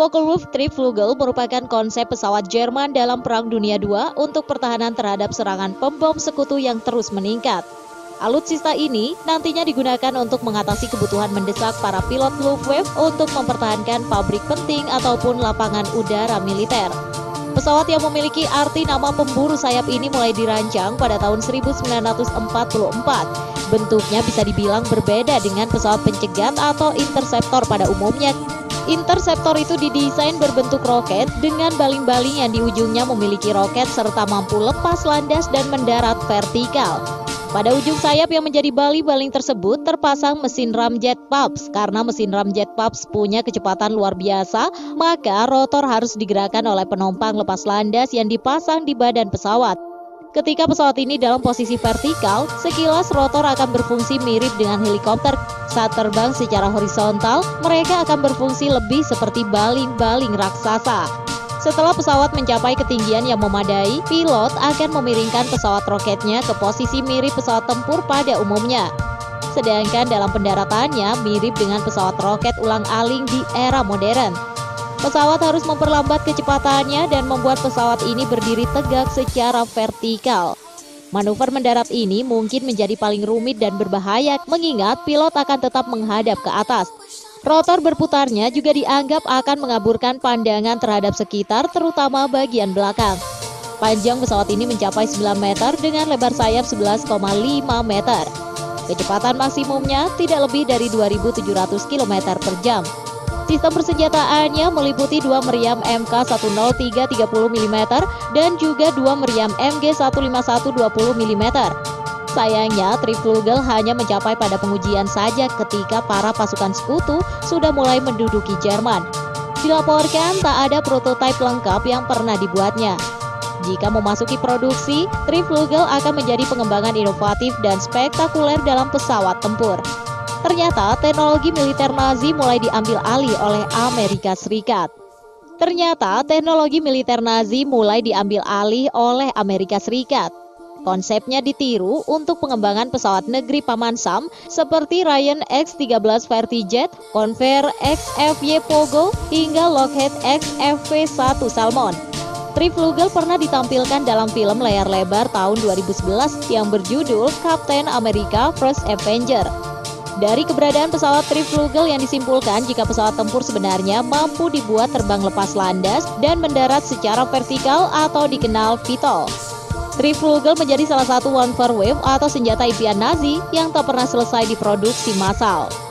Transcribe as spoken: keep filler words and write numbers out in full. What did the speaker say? Focke-Wulf Triebflügel merupakan konsep pesawat Jerman dalam Perang Dunia kedua untuk pertahanan terhadap serangan pembom sekutu yang terus meningkat. Alutsista ini nantinya digunakan untuk mengatasi kebutuhan mendesak para pilot Luftwaffe untuk mempertahankan pabrik penting ataupun lapangan udara militer. Pesawat yang memiliki arti nama pemburu sayap ini mulai dirancang pada tahun seribu sembilan ratus empat puluh empat. Bentuknya bisa dibilang berbeda dengan pesawat pencegat atau interceptor pada umumnya. Interceptor itu didesain berbentuk roket dengan baling-baling yang di ujungnya memiliki roket serta mampu lepas landas dan mendarat vertikal. Pada ujung sayap yang menjadi baling-baling tersebut terpasang mesin ramjet Pabst. Karena mesin ramjet Pabst punya kecepatan luar biasa, maka rotor harus digerakkan oleh penumpang lepas landas yang dipasang di badan pesawat. Ketika pesawat ini dalam posisi vertikal, sekilas rotor akan berfungsi mirip dengan helikopter. Saat terbang secara horizontal, mereka akan berfungsi lebih seperti baling-baling raksasa. Setelah pesawat mencapai ketinggian yang memadai, pilot akan memiringkan pesawat roketnya ke posisi mirip pesawat tempur pada umumnya. Sedangkan dalam pendaratannya mirip dengan pesawat roket ulang-aling di era modern. Pesawat harus memperlambat kecepatannya dan membuat pesawat ini berdiri tegak secara vertikal. Manuver mendarat ini mungkin menjadi paling rumit dan berbahaya, mengingat pilot akan tetap menghadap ke atas. Rotor berputarnya juga dianggap akan mengaburkan pandangan terhadap sekitar, terutama bagian belakang. Panjang pesawat ini mencapai sembilan meter dengan lebar sayap sebelas koma lima meter. Kecepatan maksimumnya tidak lebih dari dua ribu tujuh ratus kilometer per jam. Sistem persenjataannya meliputi dua meriam M K satu nol tiga tiga puluh milimeter dan juga dua meriam M G satu lima satu dua puluh milimeter. Sayangnya, Triebflügel hanya mencapai pada pengujian saja ketika para pasukan sekutu sudah mulai menduduki Jerman. Dilaporkan tak ada prototipe lengkap yang pernah dibuatnya. Jika memasuki produksi, Triebflügel akan menjadi pengembangan inovatif dan spektakuler dalam pesawat tempur. Ternyata teknologi militer Nazi mulai diambil alih oleh Amerika Serikat. Ternyata teknologi militer Nazi mulai diambil alih oleh Amerika Serikat. Konsepnya ditiru untuk pengembangan pesawat negeri Paman Sam seperti Ryan X tiga belas Vertijet, Convair X F Y Pogo, hingga Lockheed X F V satu Salmon. Triebflügel pernah ditampilkan dalam film layar lebar tahun dua ribu sebelas yang berjudul Captain America: First Avenger. Dari keberadaan pesawat Triebflügel yang disimpulkan jika pesawat tempur sebenarnya mampu dibuat terbang lepas landas dan mendarat secara vertikal atau dikenal V T O L. Triebflügel menjadi salah satu One Far Wave atau senjata impian Nazi yang tak pernah selesai diproduksi massal.